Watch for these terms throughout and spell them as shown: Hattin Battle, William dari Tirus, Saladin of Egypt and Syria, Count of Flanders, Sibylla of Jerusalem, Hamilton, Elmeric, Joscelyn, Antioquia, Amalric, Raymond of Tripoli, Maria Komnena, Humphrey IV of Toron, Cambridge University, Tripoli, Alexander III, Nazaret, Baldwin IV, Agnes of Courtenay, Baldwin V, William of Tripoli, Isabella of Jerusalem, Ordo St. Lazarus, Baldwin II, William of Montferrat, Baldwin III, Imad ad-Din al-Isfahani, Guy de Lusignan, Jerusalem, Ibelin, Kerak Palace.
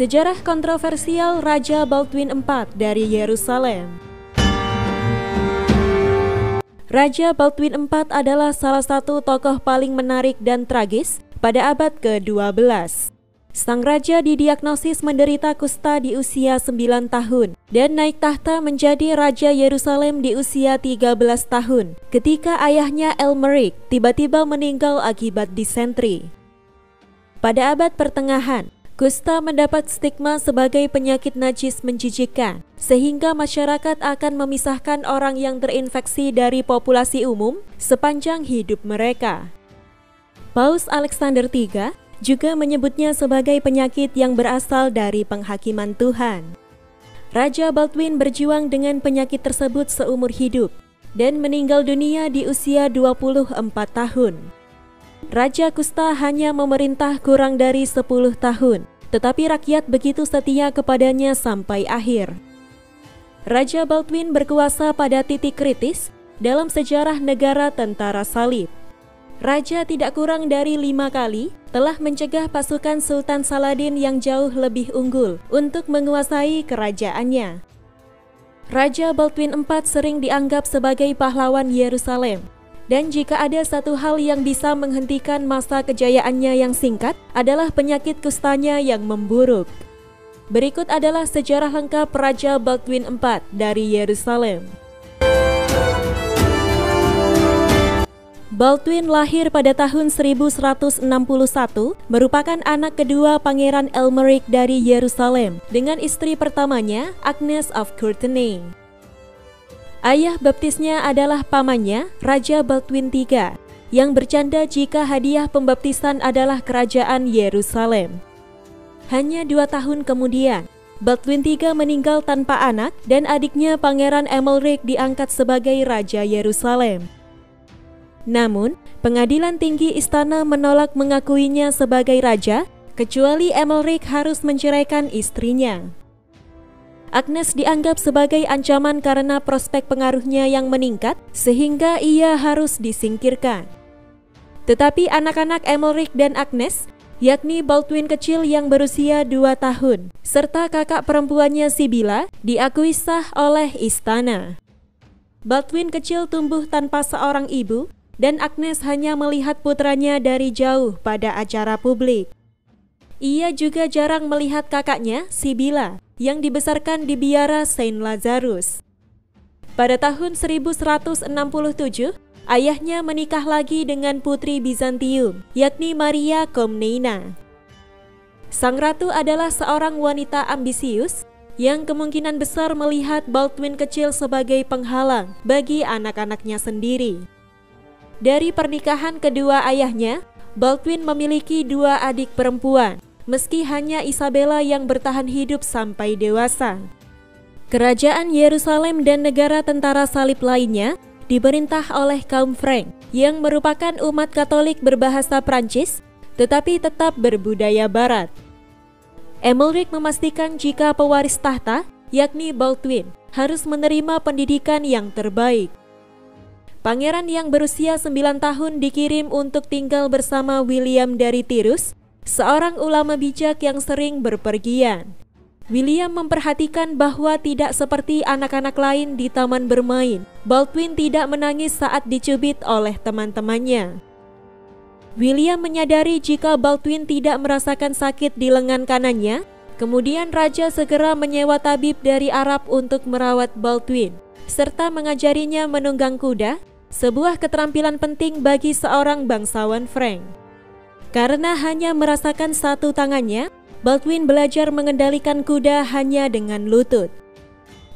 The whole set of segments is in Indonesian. Sejarah kontroversial Raja Baldwin IV dari Yerusalem. Raja Baldwin IV adalah salah satu tokoh paling menarik dan tragis pada abad ke-12. Sang raja didiagnosis menderita kusta di usia 9 tahun dan naik tahta menjadi Raja Yerusalem di usia 13 tahun ketika ayahnya Elmeric tiba-tiba meninggal akibat disentri. Pada abad pertengahan, kusta mendapat stigma sebagai penyakit najis menjijikkan, sehingga masyarakat akan memisahkan orang yang terinfeksi dari populasi umum sepanjang hidup mereka. Paus Alexander III juga menyebutnya sebagai penyakit yang berasal dari penghakiman Tuhan. Raja Baldwin berjuang dengan penyakit tersebut seumur hidup dan meninggal dunia di usia 24 tahun. Raja Kusta hanya memerintah kurang dari 10 tahun, tetapi rakyat begitu setia kepadanya sampai akhir. Raja Baldwin berkuasa pada titik kritis dalam sejarah negara tentara salib. Raja tidak kurang dari 5 kali telah mencegah pasukan Sultan Saladin yang jauh lebih unggul untuk menguasai kerajaannya. Raja Baldwin IV sering dianggap sebagai pahlawan Yerusalem. Dan jika ada satu hal yang bisa menghentikan masa kejayaannya yang singkat adalah penyakit kustanya yang memburuk. Berikut adalah sejarah lengkap Raja Baldwin IV dari Yerusalem. Baldwin lahir pada tahun 1161, merupakan anak kedua Pangeran Elmeric dari Yerusalem dengan istri pertamanya Agnes of Courtenay. Ayah baptisnya adalah pamannya, Raja Baldwin III, yang bercanda jika hadiah pembaptisan adalah kerajaan Yerusalem. Hanya 2 tahun kemudian, Baldwin III meninggal tanpa anak dan adiknya Pangeran Amalric diangkat sebagai Raja Yerusalem. Namun, pengadilan tinggi istana menolak mengakuinya sebagai raja, kecuali Amalric harus menceraikan istrinya. Agnes dianggap sebagai ancaman karena prospek pengaruhnya yang meningkat, sehingga ia harus disingkirkan. Tetapi anak-anak Amalric dan Agnes, yakni Baldwin kecil yang berusia 2 tahun, serta kakak perempuannya Sibylla, diakui sah oleh istana. Baldwin kecil tumbuh tanpa seorang ibu, dan Agnes hanya melihat putranya dari jauh pada acara publik. Ia juga jarang melihat kakaknya, Sibylla, yang dibesarkan di biara St. Lazarus. Pada tahun 1167, ayahnya menikah lagi dengan putri Bizantium, yakni Maria Komnena. Sang ratu adalah seorang wanita ambisius yang kemungkinan besar melihat Baldwin kecil sebagai penghalang bagi anak-anaknya sendiri. Dari pernikahan kedua ayahnya, Baldwin memiliki 2 adik perempuan, meski hanya Isabella yang bertahan hidup sampai dewasa. Kerajaan Yerusalem dan negara tentara salib lainnya diperintah oleh kaum Frank, yang merupakan umat Katolik berbahasa Prancis, tetapi tetap berbudaya Barat. Amalric memastikan jika pewaris tahta, yakni Baldwin, harus menerima pendidikan yang terbaik. Pangeran yang berusia 9 tahun dikirim untuk tinggal bersama William dari Tirus, seorang ulama bijak yang sering berpergian. William memperhatikan bahwa tidak seperti anak-anak lain di taman bermain, Baldwin tidak menangis saat dicubit oleh teman-temannya. William menyadari jika Baldwin tidak merasakan sakit di lengan kanannya, kemudian raja segera menyewa tabib dari Arab untuk merawat Baldwin, serta mengajarinya menunggang kuda, sebuah keterampilan penting bagi seorang bangsawan Frank. Karena hanya merasakan satu tangannya, Baldwin belajar mengendalikan kuda hanya dengan lutut.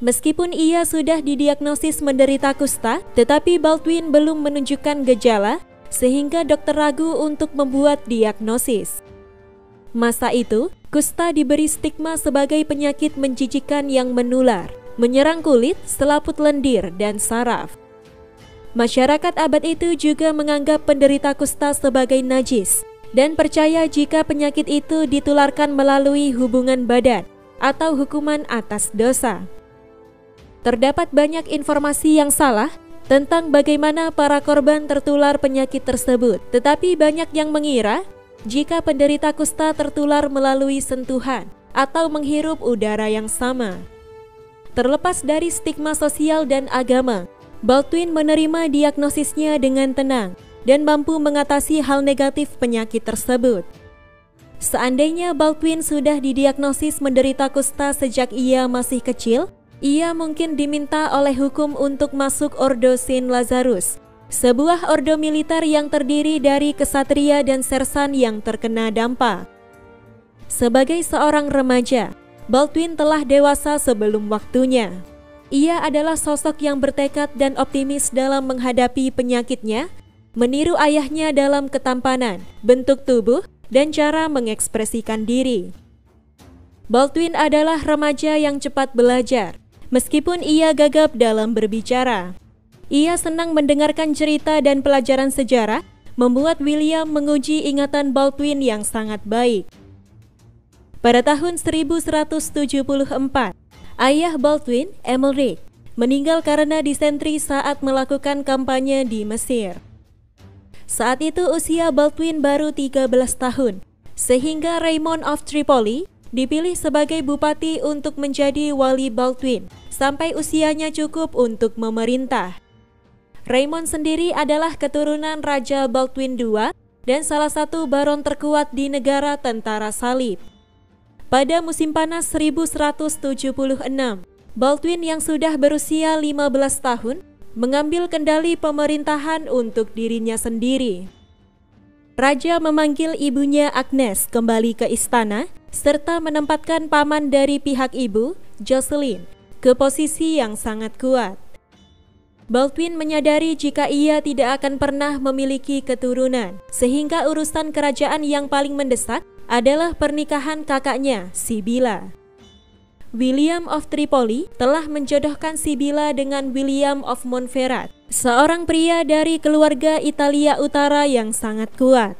Meskipun ia sudah didiagnosis menderita kusta, tetapi Baldwin belum menunjukkan gejala, sehingga dokter ragu untuk membuat diagnosis. Masa itu, kusta diberi stigma sebagai penyakit menjijikan yang menular, menyerang kulit, selaput lendir, dan saraf. Masyarakat abad itu juga menganggap penderita kusta sebagai najis dan percaya jika penyakit itu ditularkan melalui hubungan badan atau hukuman atas dosa. Terdapat banyak informasi yang salah tentang bagaimana para korban tertular penyakit tersebut, tetapi banyak yang mengira jika penderita kusta tertular melalui sentuhan atau menghirup udara yang sama. Terlepas dari stigma sosial dan agama, Baldwin menerima diagnosisnya dengan tenang dan mampu mengatasi hal negatif penyakit tersebut. Seandainya Baldwin sudah didiagnosis menderita kusta sejak ia masih kecil, ia mungkin diminta oleh hukum untuk masuk Ordo St. Lazarus, sebuah ordo militer yang terdiri dari kesatria dan sersan yang terkena dampa. Sebagai seorang remaja, Baldwin telah dewasa sebelum waktunya. Ia adalah sosok yang bertekad dan optimis dalam menghadapi penyakitnya, meniru ayahnya dalam ketampanan, bentuk tubuh, dan cara mengekspresikan diri. Baldwin adalah remaja yang cepat belajar, meskipun ia gagap dalam berbicara. Ia senang mendengarkan cerita dan pelajaran sejarah, membuat William menguji ingatan Baldwin yang sangat baik. Pada tahun 1174, ayah Baldwin, Amalric, meninggal karena disentri saat melakukan kampanye di Mesir. Saat itu usia Baldwin baru 13 tahun, sehingga Raymond of Tripoli dipilih sebagai bupati untuk menjadi wali Baldwin sampai usianya cukup untuk memerintah. Raymond sendiri adalah keturunan Raja Baldwin II dan salah satu baron terkuat di negara tentara salib. Pada musim panas 1176, Baldwin yang sudah berusia 15 tahun mengambil kendali pemerintahan untuk dirinya sendiri. Raja memanggil ibunya Agnes kembali ke istana serta menempatkan paman dari pihak ibu, Joscelyn, ke posisi yang sangat kuat. Baldwin menyadari jika ia tidak akan pernah memiliki keturunan, sehingga urusan kerajaan yang paling mendesak adalah pernikahan kakaknya, Sibylla. William of Tripoli telah menjodohkan Sibylla dengan William of Montferrat, seorang pria dari keluarga Italia Utara yang sangat kuat.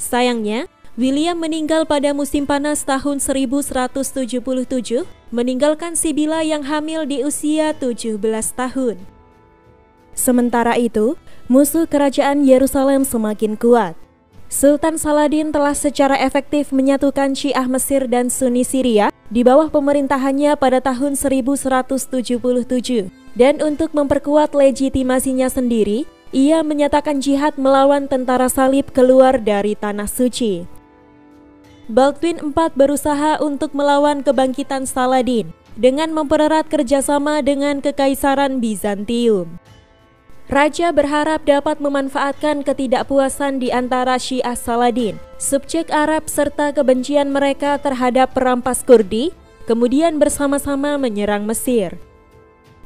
Sayangnya, William meninggal pada musim panas tahun 1177, meninggalkan Sibylla yang hamil di usia 17 tahun. Sementara itu, musuh kerajaan Yerusalem semakin kuat. Sultan Saladin telah secara efektif menyatukan Syiah Mesir dan Sunni Syria di bawah pemerintahannya pada tahun 1177. Dan untuk memperkuat legitimasinya sendiri, ia menyatakan jihad melawan tentara salib keluar dari tanah suci. Baldwin IV berusaha untuk melawan kebangkitan Saladin dengan mempererat kerjasama dengan Kekaisaran Bizantium. Raja berharap dapat memanfaatkan ketidakpuasan di antara Syiah Saladin, subjek Arab serta kebencian mereka terhadap perampas Kurdi, kemudian bersama-sama menyerang Mesir.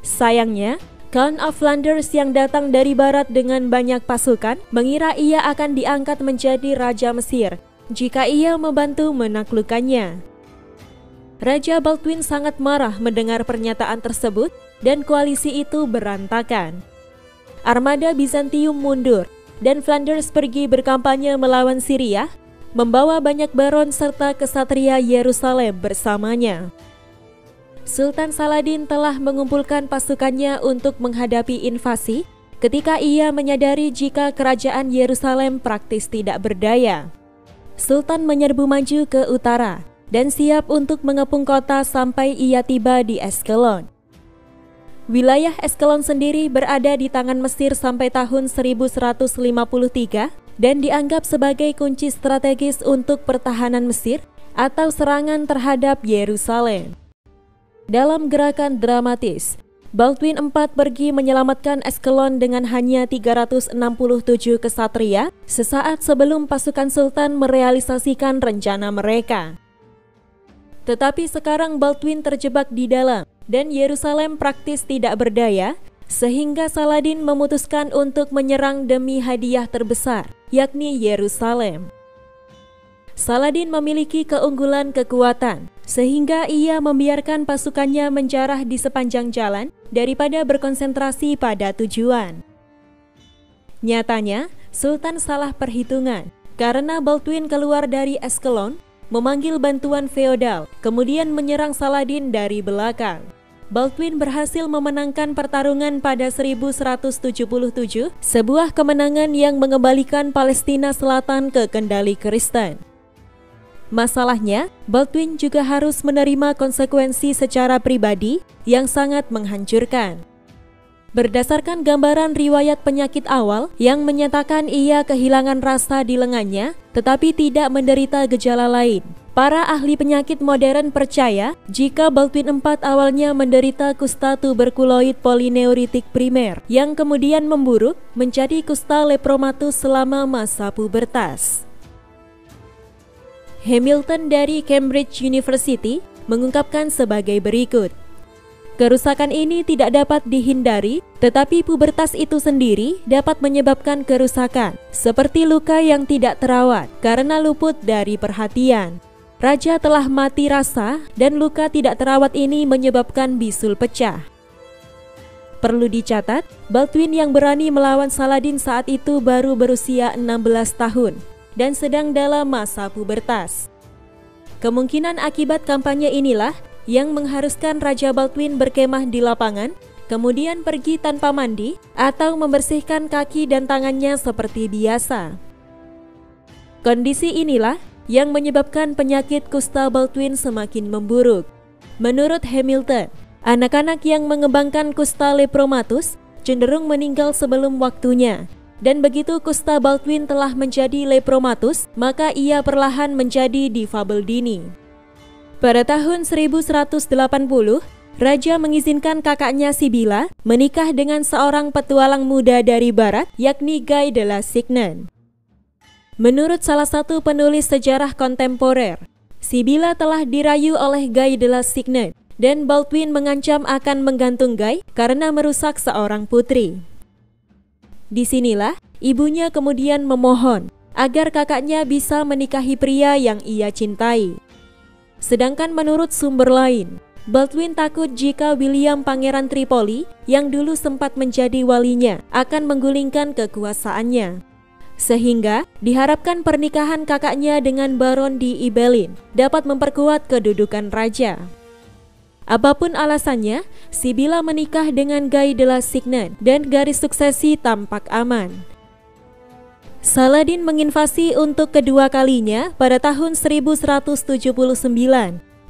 Sayangnya, Count of Flanders yang datang dari barat dengan banyak pasukan mengira ia akan diangkat menjadi Raja Mesir jika ia membantu menaklukkannya. Raja Baldwin sangat marah mendengar pernyataan tersebut dan koalisi itu berantakan. Armada Bizantium mundur dan Flanders pergi berkampanye melawan Syria, membawa banyak baron serta kesatria Yerusalem bersamanya. Sultan Saladin telah mengumpulkan pasukannya untuk menghadapi invasi ketika ia menyadari jika kerajaan Yerusalem praktis tidak berdaya. Sultan menyerbu maju ke utara dan siap untuk mengepung kota sampai ia tiba di Ascalon. Wilayah Ascalon sendiri berada di tangan Mesir sampai tahun 1153 dan dianggap sebagai kunci strategis untuk pertahanan Mesir atau serangan terhadap Yerusalem. Dalam gerakan dramatis, Baldwin IV pergi menyelamatkan Ascalon dengan hanya 367 kesatria sesaat sebelum pasukan Sultan merealisasikan rencana mereka. Tetapi sekarang Baldwin terjebak di dalam dan Yerusalem praktis tidak berdaya, sehingga Saladin memutuskan untuk menyerang demi hadiah terbesar, yakni Yerusalem. Saladin memiliki keunggulan kekuatan, sehingga ia membiarkan pasukannya menjarah di sepanjang jalan daripada berkonsentrasi pada tujuan. Nyatanya, Sultan salah perhitungan karena Baldwin keluar dari Ascalon, memanggil bantuan feodal, kemudian menyerang Saladin dari belakang. Baldwin berhasil memenangkan pertarungan pada 1177, sebuah kemenangan yang mengembalikan Palestina Selatan ke kendali Kristen. Masalahnya, Baldwin juga harus menerima konsekuensi secara pribadi yang sangat menghancurkan. Berdasarkan gambaran riwayat penyakit awal yang menyatakan ia kehilangan rasa di lengannya tetapi tidak menderita gejala lain, para ahli penyakit modern percaya jika Baldwin IV awalnya menderita kusta tuberkuloid polineuritik primer yang kemudian memburuk menjadi kusta lepromatus selama masa pubertas. Hamilton dari Cambridge University mengungkapkan sebagai berikut. Kerusakan ini tidak dapat dihindari, tetapi pubertas itu sendiri dapat menyebabkan kerusakan, seperti luka yang tidak terawat karena luput dari perhatian. Raja telah mati rasa dan luka tidak terawat ini menyebabkan bisul pecah. Perlu dicatat, Baldwin yang berani melawan Saladin saat itu baru berusia 16 tahun dan sedang dalam masa pubertas. Kemungkinan akibat kampanye inilah yang mengharuskan Raja Baldwin berkemah di lapangan, kemudian pergi tanpa mandi atau membersihkan kaki dan tangannya seperti biasa. Kondisi inilah yang menyebabkan penyakit kusta Baldwin semakin memburuk. Menurut Hamilton, anak-anak yang mengembangkan kusta lepromatus cenderung meninggal sebelum waktunya, dan begitu kusta Baldwin telah menjadi lepromatus, maka ia perlahan menjadi difabel dini. Pada tahun 1180, Raja mengizinkan kakaknya Sibylla menikah dengan seorang petualang muda dari barat, yakni Guy de Lusignan. Menurut salah satu penulis sejarah kontemporer, Sibylla telah dirayu oleh Guy de Lusignan dan Baldwin mengancam akan menggantung Guy karena merusak seorang putri. Disinilah ibunya kemudian memohon agar kakaknya bisa menikahi pria yang ia cintai. Sedangkan menurut sumber lain, Baldwin takut jika William Pangeran Tripoli yang dulu sempat menjadi walinya akan menggulingkan kekuasaannya. Sehingga diharapkan pernikahan kakaknya dengan Baron di Ibelin dapat memperkuat kedudukan raja. Apapun alasannya, Sibylla menikah dengan Guy de Lusignan dan garis suksesi tampak aman. Saladin menginvasi untuk kedua kalinya pada tahun 1179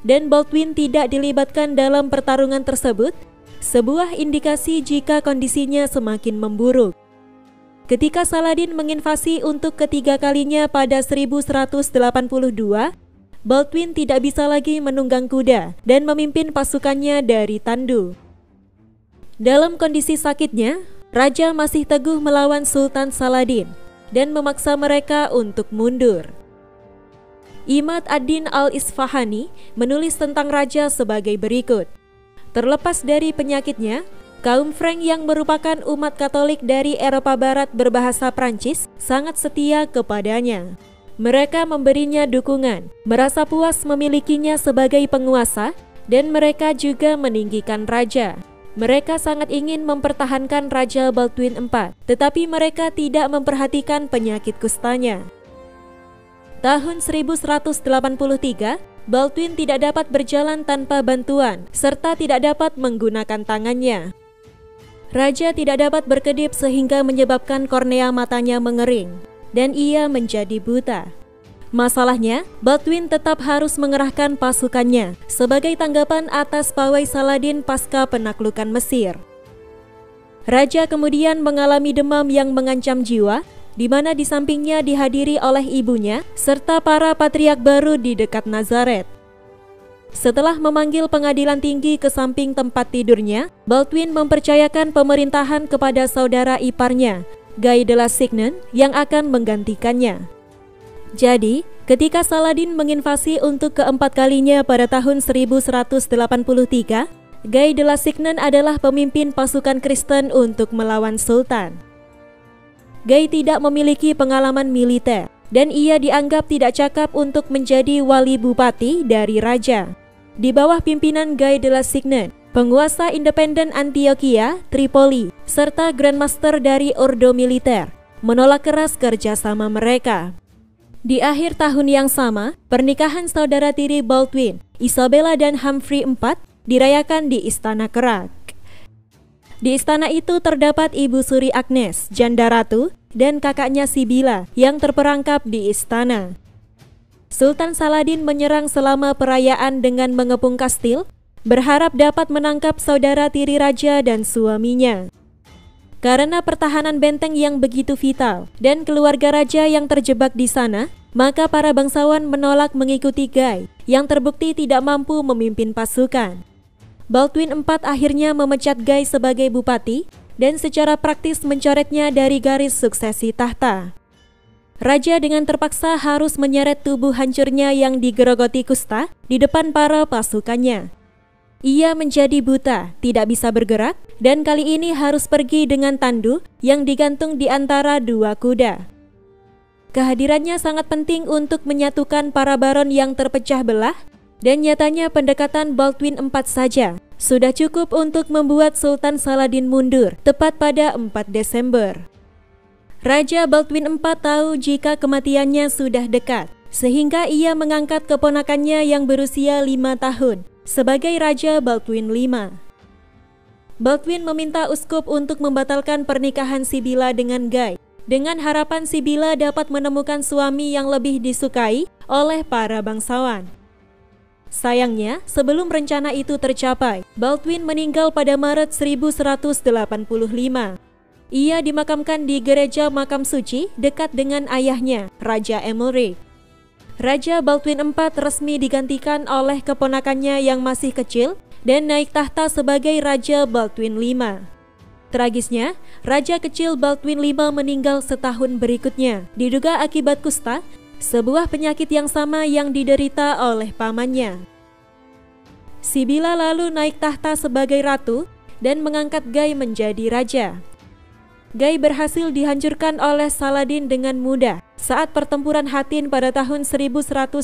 dan Baldwin tidak dilibatkan dalam pertarungan tersebut, sebuah indikasi jika kondisinya semakin memburuk. Ketika Saladin menginvasi untuk ketiga kalinya pada 1182, Baldwin tidak bisa lagi menunggang kuda dan memimpin pasukannya dari Tandu. Dalam kondisi sakitnya, raja masih teguh melawan Sultan Saladin dan memaksa mereka untuk mundur. Imad ad-Din al-Isfahani menulis tentang raja sebagai berikut. Terlepas dari penyakitnya, kaum Frank yang merupakan umat Katolik dari Eropa Barat berbahasa Prancis sangat setia kepadanya. Mereka memberinya dukungan, merasa puas memilikinya sebagai penguasa, dan mereka juga meninggikan raja. Mereka sangat ingin mempertahankan Raja Baldwin IV, tetapi mereka tidak memperhatikan penyakit kustanya. Tahun 1183, Baldwin tidak dapat berjalan tanpa bantuan, serta tidak dapat menggunakan tangannya. Raja tidak dapat berkedip sehingga menyebabkan kornea matanya mengering, dan ia menjadi buta. Masalahnya, Baldwin tetap harus mengerahkan pasukannya sebagai tanggapan atas pawai Saladin pasca penaklukan Mesir. Raja kemudian mengalami demam yang mengancam jiwa, di mana di sampingnya dihadiri oleh ibunya serta para patriark baru di dekat Nazaret. Setelah memanggil pengadilan tinggi ke samping tempat tidurnya, Baldwin mempercayakan pemerintahan kepada saudara iparnya, Guy de Lusignan, yang akan menggantikannya. Jadi, ketika Saladin menginvasi untuk keempat kalinya pada tahun 1183, Guy de Lusignan adalah pemimpin pasukan Kristen untuk melawan Sultan. Guy tidak memiliki pengalaman militer, dan ia dianggap tidak cakap untuk menjadi wali bupati dari raja. Di bawah pimpinan Guy de Lusignan, penguasa independen Antioquia, Tripoli, serta Grandmaster dari Ordo Militer, menolak keras kerjasama mereka. Di akhir tahun yang sama, pernikahan saudara tiri Baldwin, Isabella dan Humphrey IV, dirayakan di Istana Kerak. Di istana itu terdapat ibu suri Agnes, janda ratu, dan kakaknya Sibylla yang terperangkap di istana. Sultan Saladin menyerang selama perayaan dengan mengepung kastil, berharap dapat menangkap saudara tiri raja dan suaminya. Karena pertahanan benteng yang begitu vital dan keluarga raja yang terjebak di sana, maka para bangsawan menolak mengikuti Guy yang terbukti tidak mampu memimpin pasukan. Baldwin IV akhirnya memecat Guy sebagai bupati dan secara praktis mencoretnya dari garis suksesi tahta. Raja dengan terpaksa harus menyeret tubuh hancurnya yang digerogoti kusta di depan para pasukannya. Ia menjadi buta, tidak bisa bergerak, dan kali ini harus pergi dengan tandu yang digantung di antara dua kuda. Kehadirannya sangat penting untuk menyatukan para baron yang terpecah belah, dan nyatanya pendekatan Baldwin IV saja sudah cukup untuk membuat Sultan Saladin mundur tepat pada 4 Desember. Raja Baldwin IV tahu jika kematiannya sudah dekat, sehingga ia mengangkat keponakannya yang berusia 5 tahun. Sebagai Raja Baldwin V, Baldwin meminta uskup untuk membatalkan pernikahan Sibylla dengan Guy, dengan harapan Sibylla dapat menemukan suami yang lebih disukai oleh para bangsawan. Sayangnya, sebelum rencana itu tercapai, Baldwin meninggal pada Maret 1185. Ia dimakamkan di gereja makam suci dekat dengan ayahnya, Raja Amalric. Raja Baldwin IV resmi digantikan oleh keponakannya yang masih kecil dan naik tahta sebagai Raja Baldwin V. Tragisnya, Raja kecil Baldwin V meninggal setahun berikutnya, diduga akibat kusta, sebuah penyakit yang sama yang diderita oleh pamannya. Sibylla lalu naik tahta sebagai ratu dan mengangkat Guy menjadi raja. Guy berhasil dihancurkan oleh Saladin dengan mudah saat pertempuran Hattin pada tahun 1187.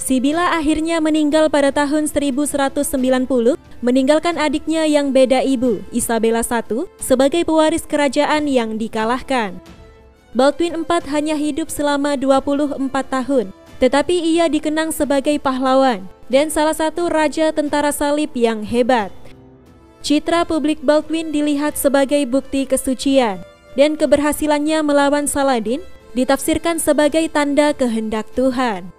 Sibylla akhirnya meninggal pada tahun 1190, meninggalkan adiknya yang beda ibu, Isabella I, sebagai pewaris kerajaan yang dikalahkan. Baldwin IV hanya hidup selama 24 tahun, tetapi ia dikenang sebagai pahlawan dan salah satu raja tentara salib yang hebat. Citra publik Baldwin dilihat sebagai bukti kesucian, dan keberhasilannya melawan Saladin ditafsirkan sebagai tanda kehendak Tuhan.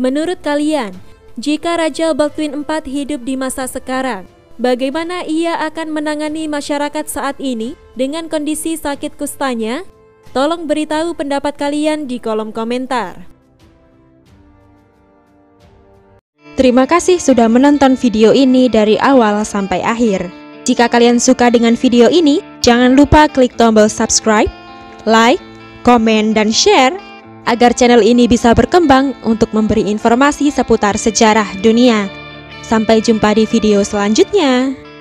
Menurut kalian, jika Raja Baldwin IV hidup di masa sekarang, bagaimana ia akan menangani masyarakat saat ini dengan kondisi sakit kustanya? Tolong beritahu pendapat kalian di kolom komentar. Terima kasih sudah menonton video ini dari awal sampai akhir. Jika kalian suka dengan video ini, jangan lupa klik tombol subscribe, like, komen, dan share agar channel ini bisa berkembang untuk memberi informasi seputar sejarah dunia. Sampai jumpa di video selanjutnya.